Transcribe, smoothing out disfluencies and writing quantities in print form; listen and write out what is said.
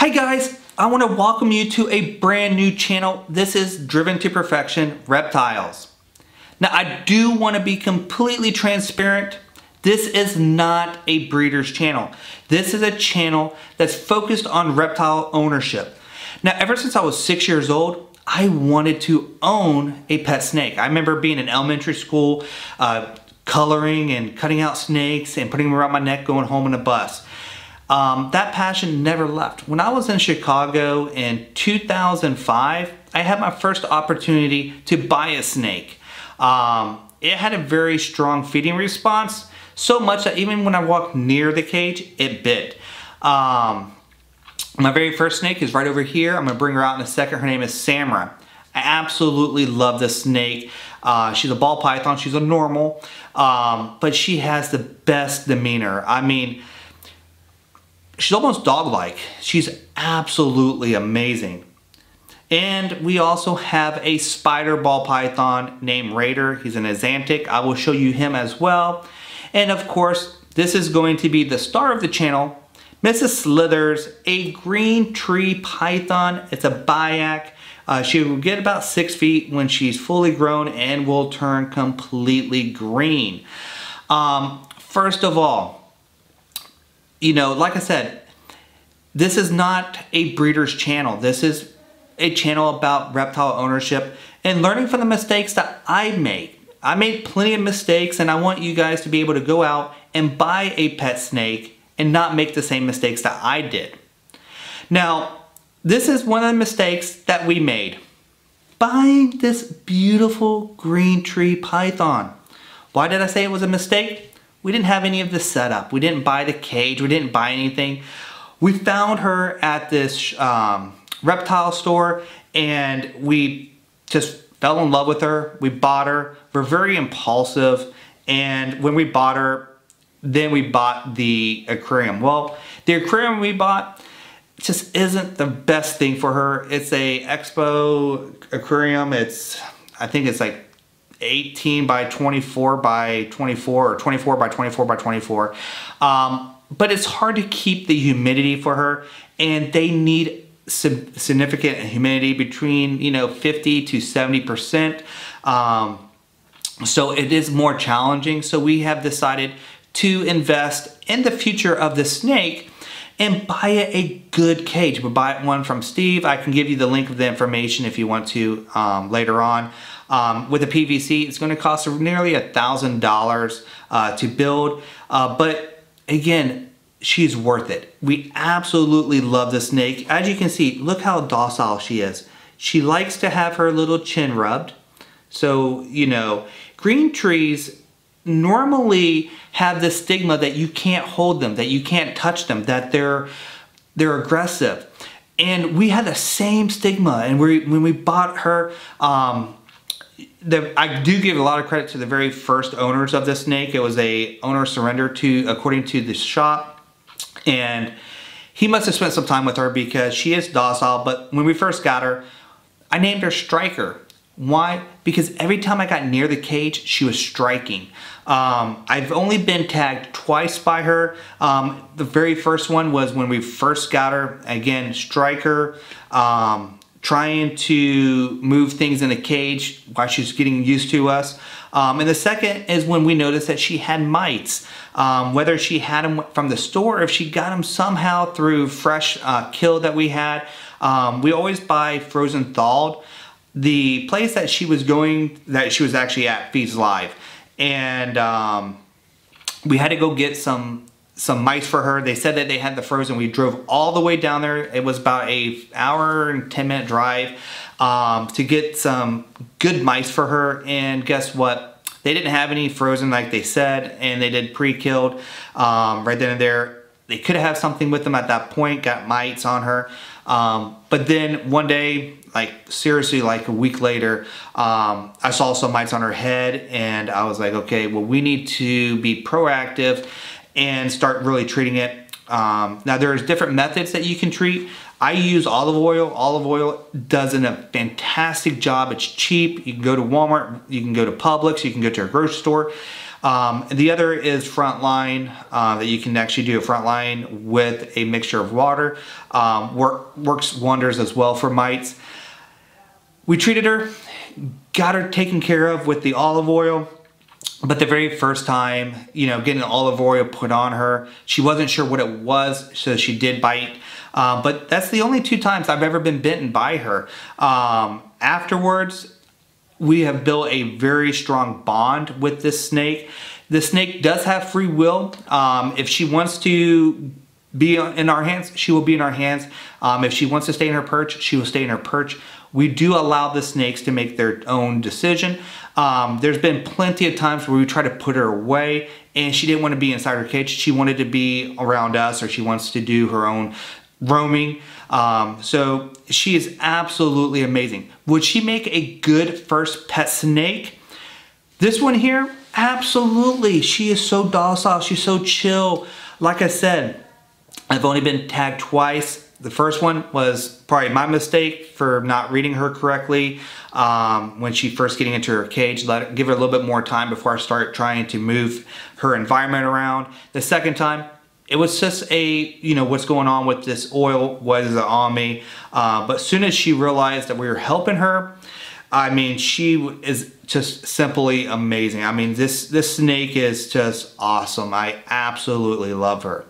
Hey guys, I want to welcome you to a brand new channel. This is Driven to Perfection Reptiles. Now I do want to be completely transparent. This is not a breeder's channel. This is a channel that's focused on reptile ownership. Now ever since I was 6 years old, I wanted to own a pet snake. I remember being in elementary school, coloring and cutting out snakes and putting them around my neck going home in a bus. That passion never left. When I was in Chicago in 2005, I had my first opportunity to buy a snake. It had a very strong feeding response, so much that even when I walked near the cage, it bit. My very first snake is right over here. I'm gonna bring her out in a second. Her name is Samra. I absolutely love this snake. She's a ball python, she's a normal, but she has the best demeanor. I mean, she's almost dog-like. She's absolutely amazing. And we also have a spider ball python named Raider. He's an Azantic. I will show you him as well. And of course, this is going to be the star of the channel, Mrs. Slithers, a green tree python. It's a Biac. She will get about 6 feet when she's fully grown and will turn completely green. First of all, you know, like I said, this is not a breeder's channel. This is a channel about reptile ownership and learning from the mistakes that I made. I made plenty of mistakes, and I want you guys to be able to go out and buy a pet snake and not make the same mistakes that I did. Now, this is one of the mistakes that we made. Buying this beautiful green tree python. Why did I say it was a mistake? We didn't have any of this set up. We didn't buy the cage. We didn't buy anything. We found her at this reptile store and we just fell in love with her. We bought her. We're very impulsive. And when we bought her, then we bought the aquarium. Well, the aquarium we bought just isn't the best thing for her. It's a expo aquarium. It's, I think it's like 18 by 24 by 24 or 24 by 24 by 24. But it's hard to keep the humidity for her, and they need significant humidity between, you know, 50 to 70%. So it is more challenging. So we have decided to invest in the future of the snake and buy it a good cage. We'll buy one from Steve. I can give you the link of the information if you want to later on. With a PVC, it's going to cost nearly $1,000 to build, but again, she's worth it. We absolutely love the snake. As you can see, look how docile she is. She likes to have her little chin rubbed. So, you know, green trees normally have the stigma that you can't hold them, that you can't touch them, that they're aggressive. And we had the same stigma. And when we bought her, I do give a lot of credit to the very first owners of this snake. It was a owner surrender to, according to the shop, and he must have spent some time with her because she is docile. But when we first got her, I named her Striker. Why? Because every time I got near the cage, she was striking. I've only been tagged twice by her. The very first one was when we first got her. Again, Striker. Trying to move things in the cage while she's getting used to us. And the second is when we noticed that she had mites. Whether she had them from the store or if she got them somehow through fresh kill that we had. We always buy frozen thawed. The place that she was going, that she was actually at, Feeds Live. And we had to go get some mice for her. They said that they had the frozen. We drove all the way down there. It was about an hour and 10-minute drive to get some good mice for her. And guess what? They didn't have any frozen like they said, and they did pre-killed right then and there. They could have something with them at that point, got mites on her. But then one day, like seriously, like a week later, I saw some mites on her head, and I was like, okay, well, we need to be proactive and start really treating it. Now there's different methods that you can treat. I use olive oil. Olive oil does a fantastic job. It's cheap. You can go to Walmart, you can go to Publix, you can go to a grocery store. The other is Frontline, that you can actually do a Frontline with a mixture of water. Works wonders as well for mites. We treated her, got her taken care of with the olive oil. But the very first time, you know, getting olive oil put on her, she wasn't sure what it was, so she did bite. But that's the only two times I've ever been bitten by her. Afterwards, we have built a very strong bond with this snake. The snake does have free will. If she wants to be in our hands, she will be in our hands. If she wants to stay in her perch, she will stay in her perch. We do allow the snakes to make their own decision. There's been plenty of times where we try to put her away and she didn't want to be inside her cage. She wanted to be around us, or she wants to do her own roaming. So she is absolutely amazing. Would she make a good first pet snake? This one here, absolutely. She is so docile. She's so chill. Like I said, I've only been tagged twice. The first one was probably my mistake for not reading her correctly when she first getting into her cage. Give her a little bit more time before I start trying to move her environment around. The second time, it was just a, you know, what's going on with this oil, what is it on me? But as soon as she realized that we were helping her, I mean, she is just simply amazing. I mean, this snake is just awesome. I absolutely love her.